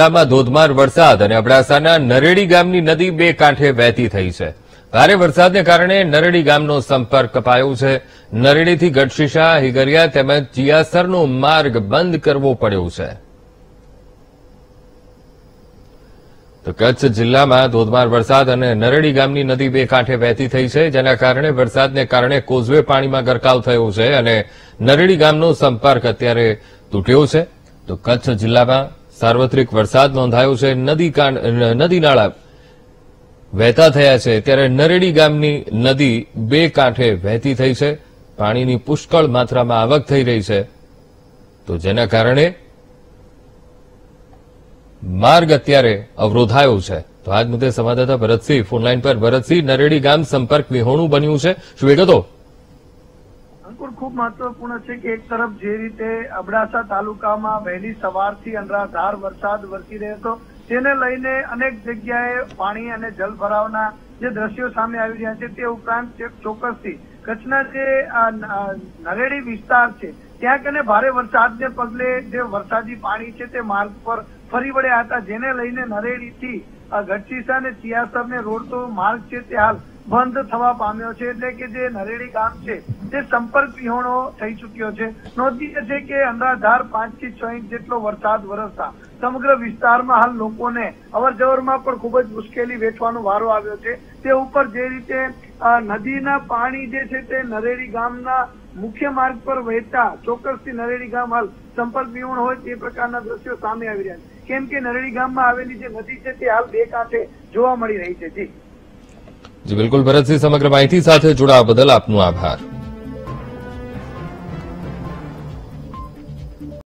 જિલ્લામાં ધોધમાર વરસાદ અને અબડાસાના નરેડી ગામની નદી બે કાંઠે વહેતી થઈ છે। ભારે વરસાદને કારણે નરેડી ગામનો સંપર્ક કપાયો છે। નરેડીથી ગઢશીશા, હિગરિયા તેમજ જીયાસરનો માર્ગ બંધ કરવો પડ્યો છે। તો કચ્છ જિલ્લામાં ધોધમાર વરસાદ અને નરેડી ગામની નદી બે કાંઠે વહેતી થઈ છે, જેના કારણે વરસાદને કારણે કોઝવે પાણીમાં ગરકાવ થયો છે અને નરેડી ગામનો સંપર્ક અત્યારે તૂટ્યો છે। તો કચ્છ જિલ્લામાં सार्वत्रिक वरसाद नोंधायो छे। नदी नाळा वहेता थया छे, त्यारे नरेडी गामनी नदी बे कांठे वहेती थई छे। पाणीनी पुष्कळ मात्रामां आवक थई रही छे, तो जेना कारणे मार्ग अत्यारे अवरोधायो छे। तो आज मुद्दे संवाददाता भरतसिंह फोनलाइन पर। भरतसिंह, नरेडी गाम संपर्क विहोणुं बन्युं छे, शुं विगतो? खूब महत्वपूर्ण है कि एक तरफ जी रीते अबड़ासा तालुका में वहेली सवार थी अनराधार वरसाद वरसी रह्यो हतो, तेने लईने अनेक जग्याए पाणी अने जलभरावना जे दृश्यो सामे आवी रह्या छे। ते उपरांत चोक्कसथी कच्छना जे नरेडी विस्तार छे त्यां कने भारे वरसादने पगले जे वरसादी पाणी छे ते मार्ग पर फरी वळ्या हता, जेने लईने नरेडीथी गढ़शीशा ने चियासर ने रोड तो मार्ग छे ते हाल बंद थवा पाम्यो छे। एटले के जे नरेडी गाम छे ते संपर्क विहोणो थई चुक्यो छे। नोंधनीय छे के अंधाधार 5 થી 6 ઇંચ જેટલો વરસાદ વરસતા સમગ્ર વિસ્તારમાં હાલ લોકોને અવરજવરમાં પણ ખૂબ જ મુશ્કેલી વેઠવાનો વારો આવ્યો છે। તે ઉપર જે રીતે નદીના પાણી જે છે તે નરેડી ગામના મુખ્ય માર્ગ પર વહેતા ચોક્કસથી નરેડી ગામ હાલ સંપર્ક વિહોણ હોય તે પ્રકારના દ્રશ્યો સામે આવી રહ્યા છે, કેમ કે નરેડી ગામમાં આવેલી જે નદી છે તે હાલ બે કાંઠે જોવા મળી રહી છે। જી, બિલકુલ ભરતસિંહ, સમગ્ર માહિતી સાથે જોડાવા બદલ આપનો આભાર।